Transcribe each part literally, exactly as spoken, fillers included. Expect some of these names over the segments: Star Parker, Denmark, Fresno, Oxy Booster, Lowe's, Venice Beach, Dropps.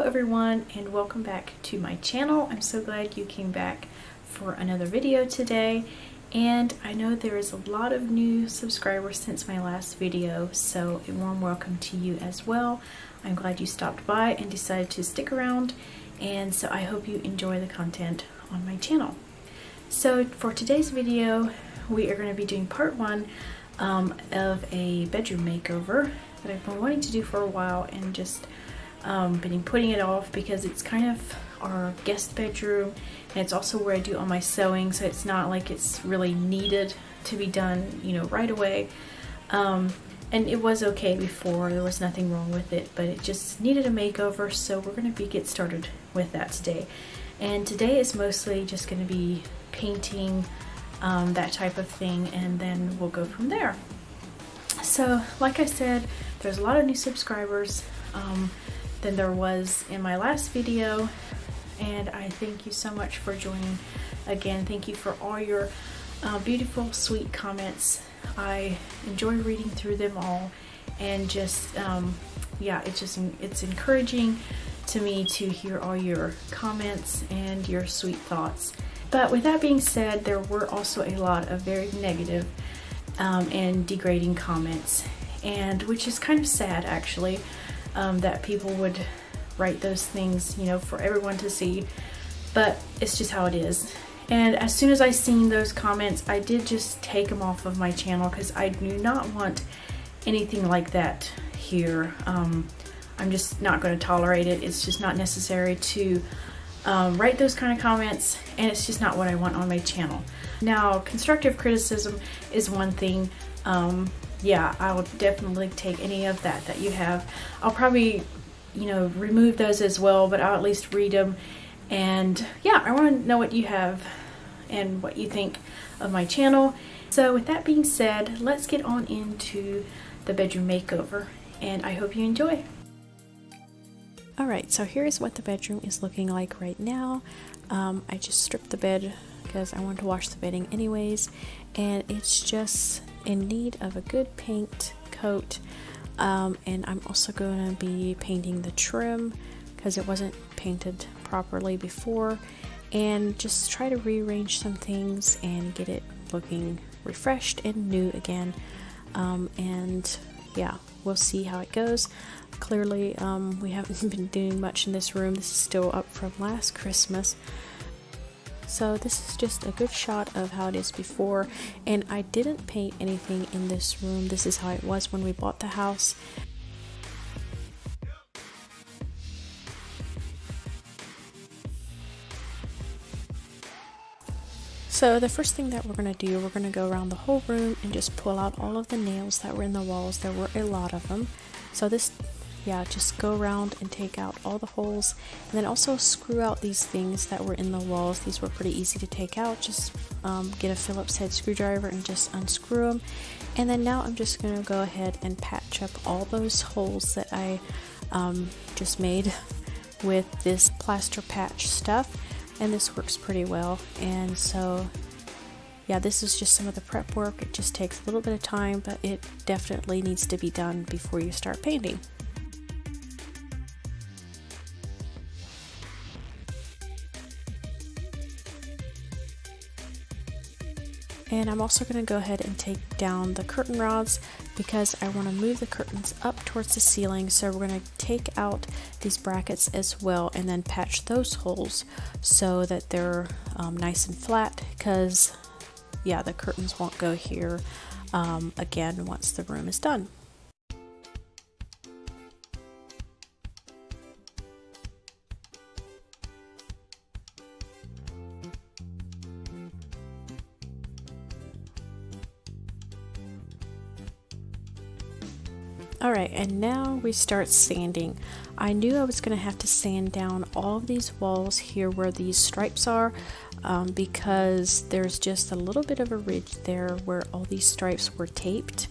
Hello everyone and welcome back to my channel. I'm so glad you came back for another video today, and I know there is a lot of new subscribers since my last video, so a warm welcome to you as well. I'm glad you stopped by and decided to stick around, and so I hope you enjoy the content on my channel. So for today's video we are going to be doing part one um, of a bedroom makeover that I've been wanting to do for a while and just Um, been putting it off because it's kind of our guest bedroom, and it's also where I do all my sewing, so it's not like it's really needed to be done, you know, right away. Um, and it was okay before, there was nothing wrong with it, but it just needed a makeover, so we're going to be get started with that today. And today is mostly just going to be painting, um, that type of thing, and then we'll go from there. So like I said, there's a lot of new subscribers um, than there was in my last video, and I thank you so much for joining again. Thank you for all your uh, beautiful, sweet comments. I enjoy reading through them all, and just um, yeah, it's just it's encouraging to me to hear all your comments and your sweet thoughts. But with that being said, there were also a lot of very negative um, and degrading comments, and which is kind of sad actually. Um, that people would write those things, you know, for everyone to see, but it's just how it is. And as soon as I seen those comments, I did just take them off of my channel because I do not want anything like that here. Um, I'm just not going to tolerate it. It's just not necessary to um, write those kind of comments, and it's just not what I want on my channel. Now, constructive criticism is one thing. Um, Yeah, I will definitely take any of that that you have. I'll probably, you know, remove those as well, but I'll at least read them. And yeah, I want to know what you have and what you think of my channel. So with that being said, let's get on into the bedroom makeover, and I hope you enjoy. Alright, so here's what the bedroom is looking like right now. Um, I just stripped the bed because I wanted to wash the bedding anyways, and it's just in need of a good paint coat, um, and I'm also going to be painting the trim because it wasn't painted properly before, and just try to rearrange some things and get it looking refreshed and new again. Um, and yeah, we'll see how it goes. Clearly um, we haven't been doing much in this room. This is still up from last Christmas. So this is just a good shot of how it is before, and I didn't paint anything in this room. This is how it was when we bought the house. So the first thing that we're going to do, we're going to go around the whole room and just pull out all of the nails that were in the walls. There were a lot of them. So this, yeah, just go around and take out all the holes, and then also screw out these things that were in the walls. These were pretty easy to take out. Just um, get a Phillips head screwdriver and just unscrew them. And then now I'm just going to go ahead and patch up all those holes that I um, just made with this plaster patch stuff, and this works pretty well. And so yeah, this is just some of the prep work. It just takes a little bit of time, but it definitely needs to be done before you start painting. And I'm also going to go ahead and take down the curtain rods because I want to move the curtains up towards the ceiling. So we're going to take out these brackets as well, and then patch those holes so that they're um, nice and flat, because yeah, the curtains won't go here um, again once the room is done. Alright, and now we start sanding. I knew I was going to have to sand down all of these walls here where these stripes are, um, because there's just a little bit of a ridge there where all these stripes were taped,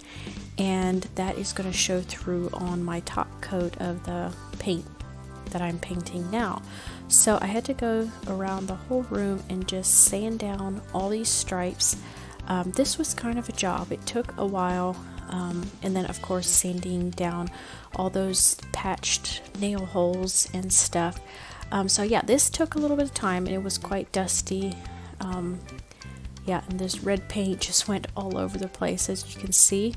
and that is going to show through on my top coat of the paint that I'm painting now. So I had to go around the whole room and just sand down all these stripes. Um, this was kind of a job. It took a while. um, and then of course sanding down all those patched nail holes and stuff. Um, so yeah, this took a little bit of time and it was quite dusty. Um, yeah, and this red paint just went all over the place, as you can see.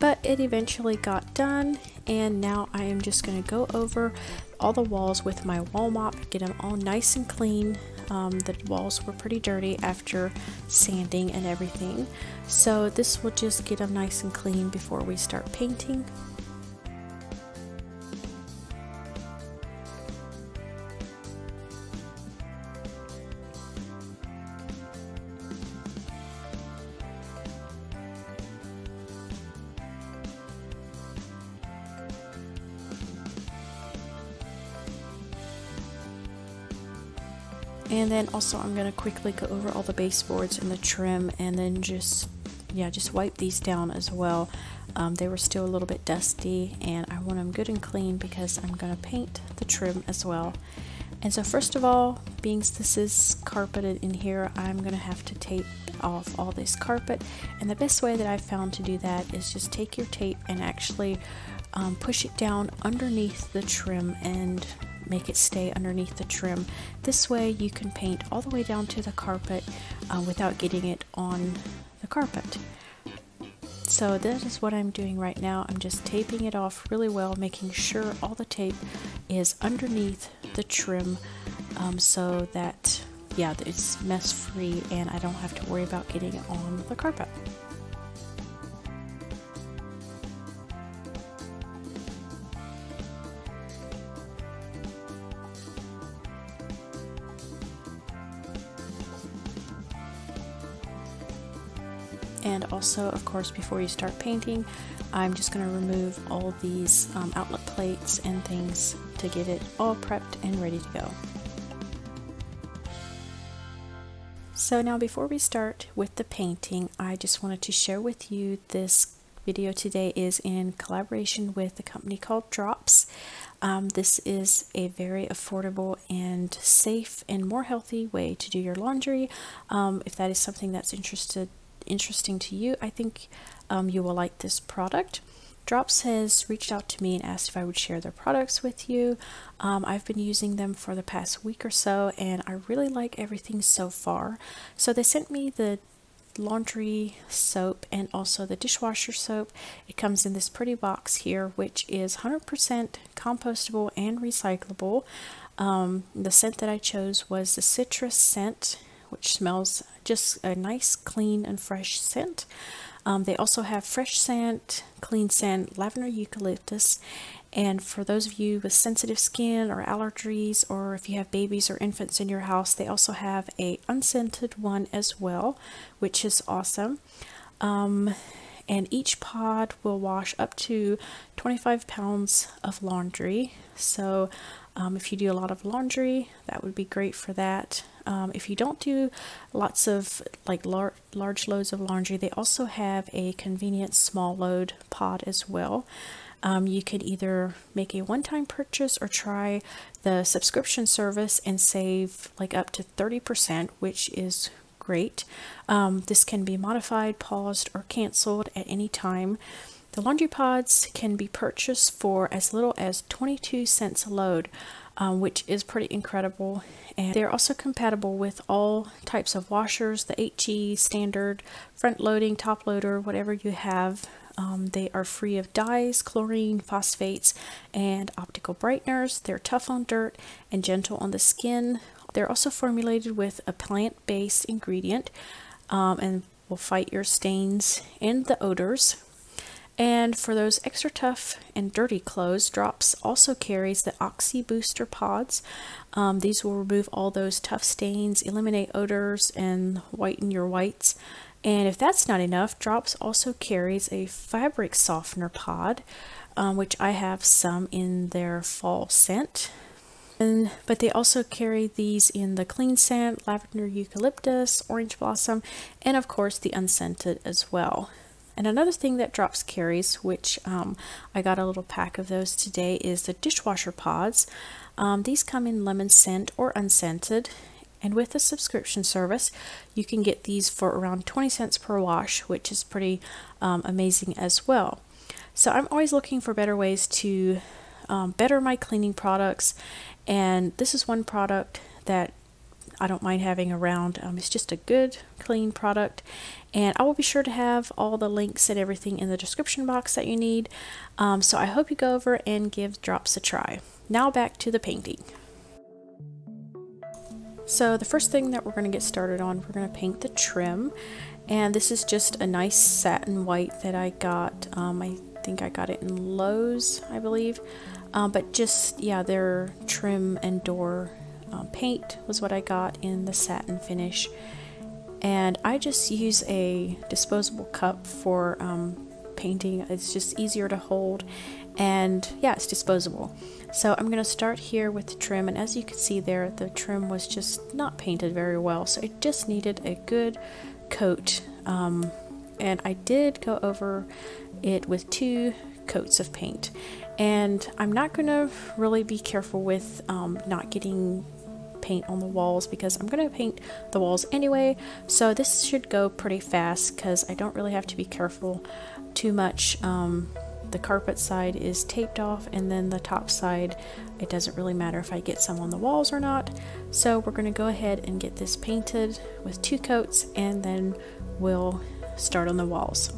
But it eventually got done, and now I am just going to go over all the walls with my wall mop, get them all nice and clean. Um, the walls were pretty dirty after sanding and everything, so this will just get them nice and clean before we start painting. And then also I'm going to quickly go over all the baseboards and the trim, and then just, yeah, just wipe these down as well. Um, they were still a little bit dusty and I want them good and clean because I'm going to paint the trim as well. And so first of all, being this is carpeted in here, I'm going to have to tape off all this carpet. And the best way that I've found to do that is just take your tape and actually um, push it down underneath the trim and make it stay underneath the trim. This way you can paint all the way down to the carpet uh, without getting it on the carpet. So that is what I'm doing right now. I'm just taping it off really well, making sure all the tape is underneath the trim, um, so that, yeah, it's mess free and I don't have to worry about getting it on the carpet. And also, of course, before you start painting, I'm just going to remove all these um, outlet plates and things to get it all prepped and ready to go. So now before we start with the painting, I just wanted to share with you this video today is in collaboration with a company called Dropps. Um, this is a very affordable and safe and more healthy way to do your laundry. Um, if that is something that's interested interesting to you, I think um, you will like this product. Dropps has reached out to me and asked if I would share their products with you. Um, I've been using them for the past week or so and I really like everything so far. So they sent me the laundry soap and also the dishwasher soap. It comes in this pretty box here, which is one hundred percent compostable and recyclable. Um, the scent that I chose was the citrus scent, which smells just a nice, clean, and fresh scent. Um, they also have fresh scent, clean scent, lavender eucalyptus. And for those of you with sensitive skin or allergies, or if you have babies or infants in your house, they also have a unscented one as well, which is awesome. Um, and each pod will wash up to twenty-five pounds of laundry. So um, if you do a lot of laundry, that would be great for that. Um, if you don't do lots of like lar large loads of laundry, they also have a convenient small load pod as well. Um, you could either make a one-time purchase or try the subscription service and save like up to thirty percent, which is great. Um, this can be modified, paused, or canceled at any time. The laundry pods can be purchased for as little as twenty-two cents a load, Um, which is pretty incredible. And they're also compatible with all types of washers, the H E, standard, front loading, top loader, whatever you have. Um, they are free of dyes, chlorine, phosphates, and optical brighteners. They're tough on dirt and gentle on the skin. They're also formulated with a plant-based ingredient um, and will fight your stains and the odors. And for those extra tough and dirty clothes, Dropps also carries the Oxy Booster Pods. Um, these will remove all those tough stains, eliminate odors, and whiten your whites. And if that's not enough, Dropps also carries a fabric softener pod, um, which I have some in their fall scent. And, but they also carry these in the clean scent, lavender eucalyptus, orange blossom, and of course the unscented as well. And another thing that Dropps carries, which um, I got a little pack of those today, is the dishwasher pods. Um, these come in lemon scent or unscented, And with the subscription service, you can get these for around twenty cents per wash, which is pretty um, amazing as well. So I'm always looking for better ways to um, better my cleaning products, and this is one product that I don't mind having around. Um, it's just a good, clean product, and I will be sure to have all the links and everything in the description box that you need. Um, so I hope you go over and give Dropps a try. Now back to the painting. So the first thing that we're going to get started on, we're going to paint the trim, and this is just a nice satin white that I got. Um, I think I got it in Lowe's, I believe, um, but just, yeah, their trim and door Um, paint was what I got in the satin finish. And I just use a disposable cup for um, painting. It's just easier to hold, and yeah, it's disposable. So I'm going to start here with the trim, and as you can see there, the trim was just not painted very well, so it just needed a good coat, um, and I did go over it with two coats of paint. And I'm not going to really be careful with um, not getting paint on the walls, because I'm going to paint the walls anyway, so this should go pretty fast because I don't really have to be careful too much. Um, the carpet side is taped off, and then the top side, it doesn't really matter if I get some on the walls or not. So we're going to go ahead and get this painted with two coats, and then we'll start on the walls.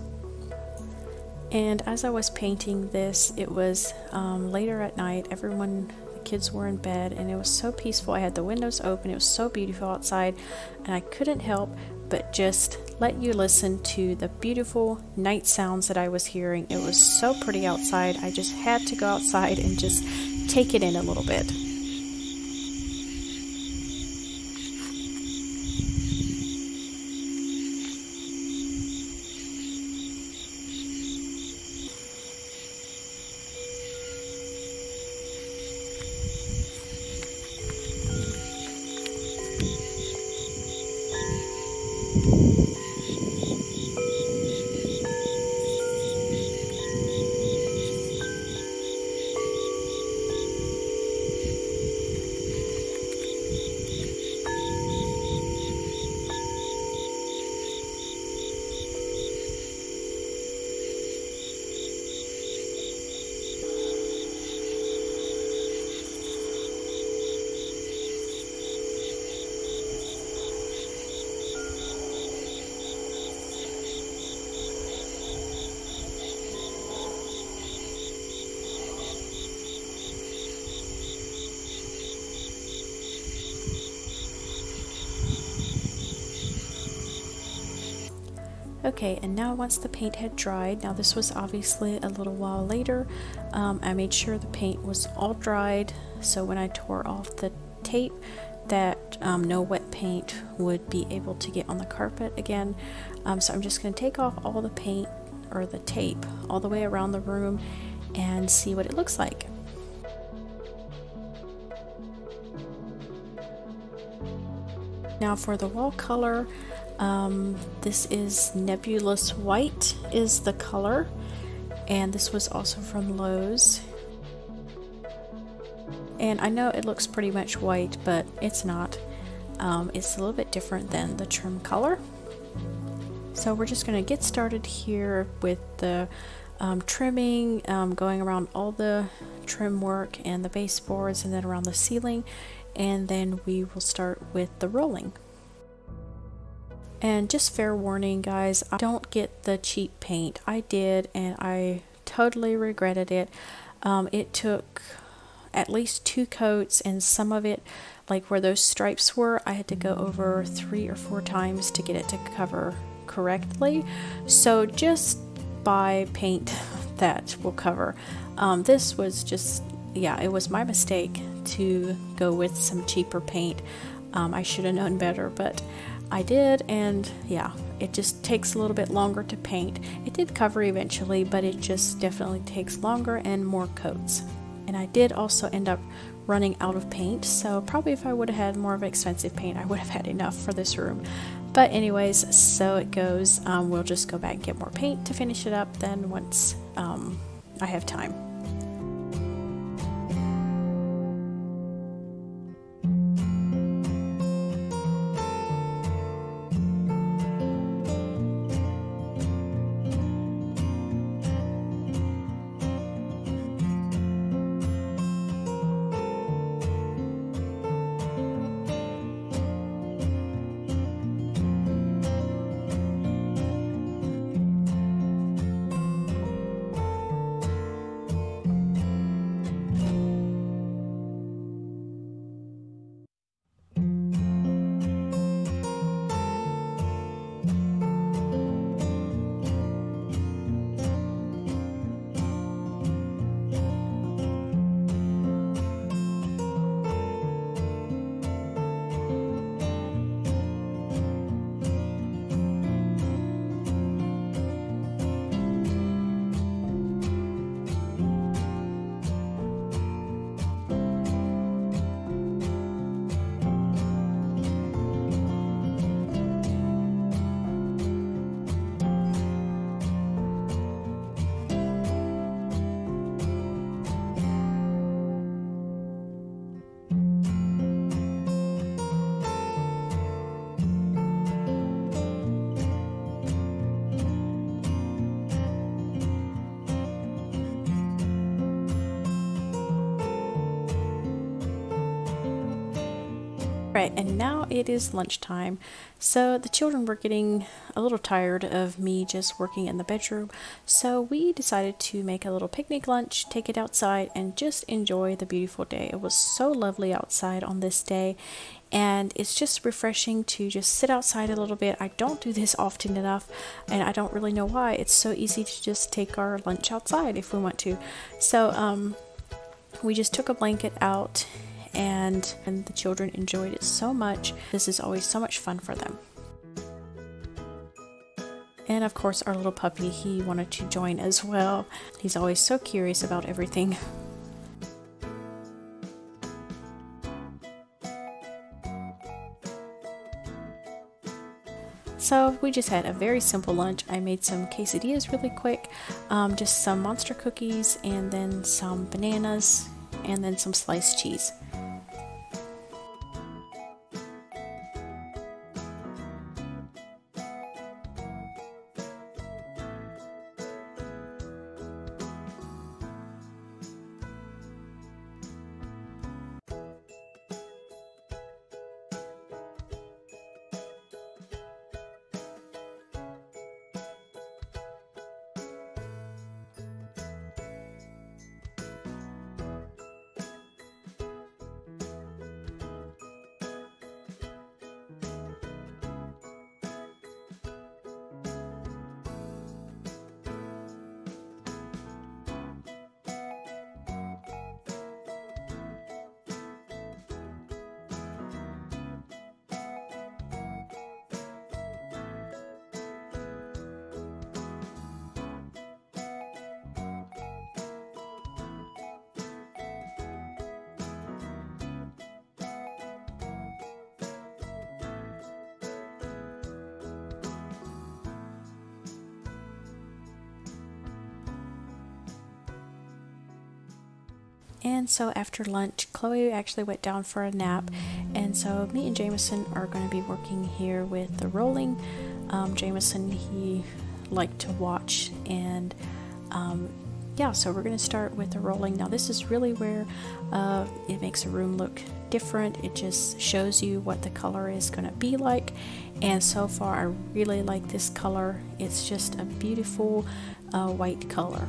And as I was painting this, it was um, later at night. Everyone, the kids were in bed, and it was so peaceful. I had the windows open. It was so beautiful outside, and I couldn't help but just let you listen to the beautiful night sounds that I was hearing. It was so pretty outside. I just had to go outside and just take it in a little bit. Okay, and now once the paint had dried, now this was obviously a little while later, um, I made sure the paint was all dried, so when I tore off the tape that um, no wet paint would be able to get on the carpet again. Um, so I'm just going to take off all the paint, or the tape, all the way around the room and see what it looks like. Now for the wall color, um, this is Nebulous White is the color, and this was also from Lowe's. And I know it looks pretty much white, but it's not. Um, it's a little bit different than the trim color. So we're just going to get started here with the um, trimming, um, going around all the trim work and the baseboards, and then around the ceiling. And then we will start with the rolling. And just fair warning, guys, I don't get the cheap paint. I did, and I totally regretted it. Um, it took at least two coats, and some of it, like where those stripes were, I had to go over three or four times to get it to cover correctly. So just buy paint that will cover. Um, this was just, yeah, it was my mistake to go with some cheaper paint. Um, I should have known better, but I did, and yeah, it just takes a little bit longer to paint. It did cover eventually, but it just definitely takes longer and more coats. And I did also end up running out of paint, so probably if I would have had more of an expensive paint, I would have had enough for this room. But anyways, so it goes. Um, we'll just go back and get more paint to finish it up then once um, I have time. Alright, and now it is lunchtime, so the children were getting a little tired of me just working in the bedroom, so we decided to make a little picnic lunch, take it outside, and just enjoy the beautiful day. It was so lovely outside on this day, and it's just refreshing to just sit outside a little bit. I don't do this often enough, and I don't really know why. It's so easy to just take our lunch outside if we want to. So um, we just took a blanket out, And, and the children enjoyed it so much. This is always so much fun for them. And of course our little puppy, he wanted to join as well. He's always so curious about everything. So we just had a very simple lunch. I made some quesadillas really quick, um, just some monster cookies, and then some bananas, and then some sliced cheese. And so after lunch, Chloe actually went down for a nap, and so me and Jameson are going to be working here with the rolling. Um, Jameson, he liked to watch, and um, yeah, so we're going to start with the rolling. Now this is really where uh, it makes a room look different. It just shows you what the color is going to be like, and so far I really like this color. It's just a beautiful uh, white color.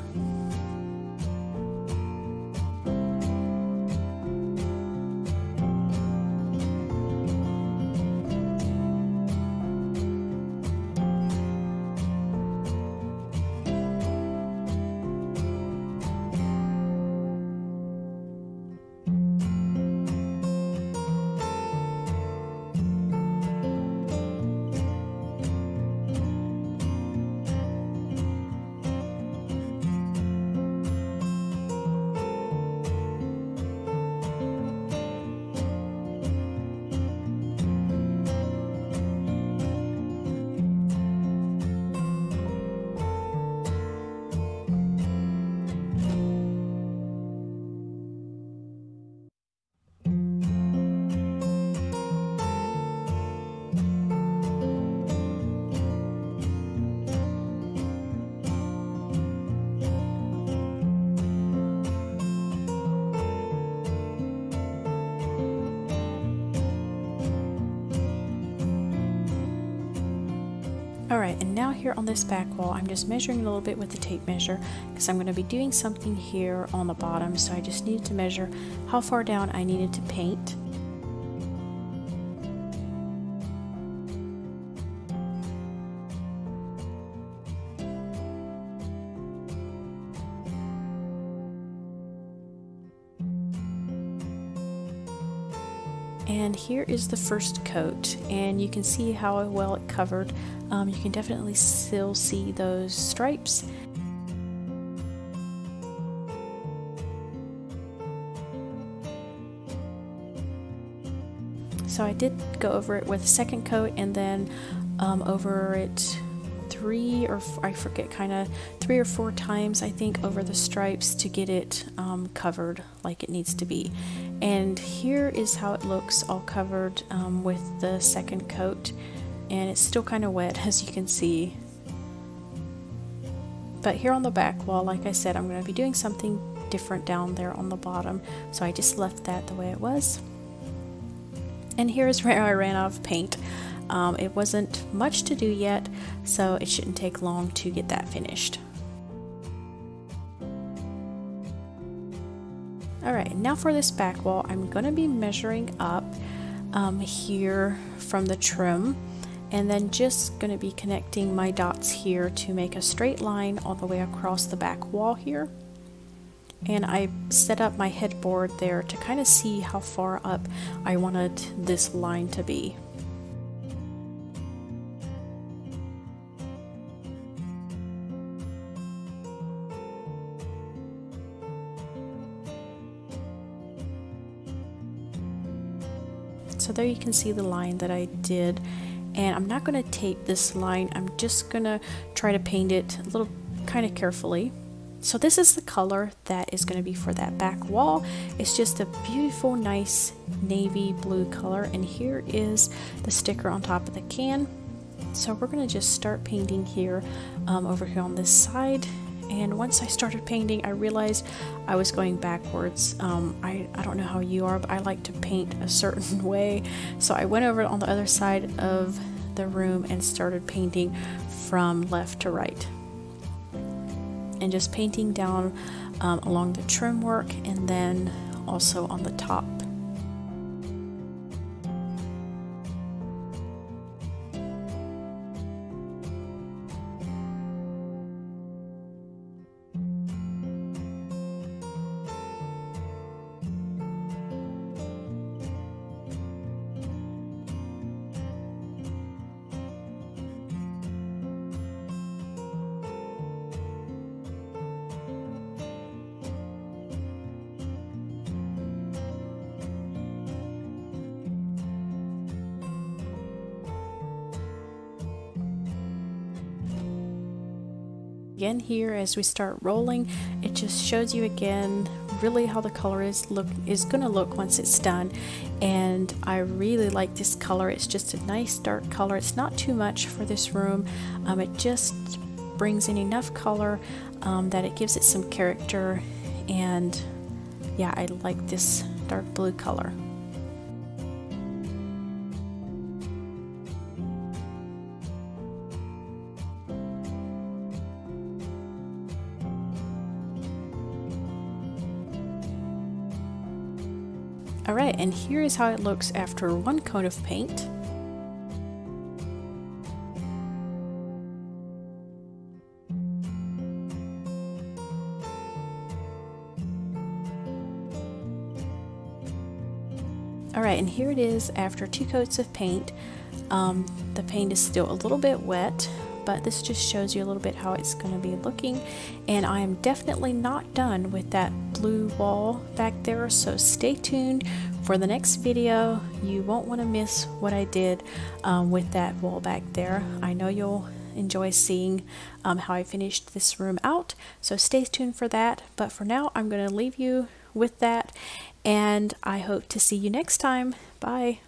Alright, and now here on this back wall, I'm just measuring a little bit with the tape measure because I'm going to be doing something here on the bottom, so I just needed to measure how far down I needed to paint. And here is the first coat, and you can see how well it covered. Um, you can definitely still see those stripes. So I did go over it with a second coat, and then um, over it three or f I forget kind of three or four times I think over the stripes to get it um, covered like it needs to be. And here is how it looks all covered um, with the second coat, and it's still kind of wet as you can see. But here on the back wall, like I said, I'm going to be doing something different down there on the bottom, so I just left that the way it was. And here is where I ran out of paint. Um, it wasn't much to do yet, so it shouldn't take long to get that finished. Alright, now for this back wall, I'm going to be measuring up um, here from the trim, and then just going to be connecting my dots here to make a straight line all the way across the back wall here. And I set up my headboard there to kind of see how far up I wanted this line to be. So there you can see the line that I did, and I'm not going to tape this line, I'm just going to try to paint it a little kind of carefully. So this is the color that is going to be for that back wall. It's just a beautiful, nice navy blue color, and here is the sticker on top of the can. So we're going to just start painting here um, over here on this side. And once I started painting, I realized I was going backwards. Um, I, I don't know how you are, but I like to paint a certain way. So I went over on the other side of the room and started painting from left to right. And just painting down um, along the trim work and then also on the top. Again here, as we start rolling, it just shows you again really how the color is look is gonna look once it's done. And I really like this color. It's just a nice dark color. It's not too much for this room. Um, it just brings in enough color um, that it gives it some character, and yeah, I like this dark blue color. Alright, and here is how it looks after one coat of paint. Alright, and here it is after two coats of paint. Um, the paint is still a little bit wet, but this just shows you a little bit how it's going to be looking. And I am definitely not done with that blue wall back there, so stay tuned for the next video. You won't want to miss what I did um, with that wall back there. I know you'll enjoy seeing um, how I finished this room out, so stay tuned for that. But for now, I'm going to leave you with that, and I hope to see you next time. Bye!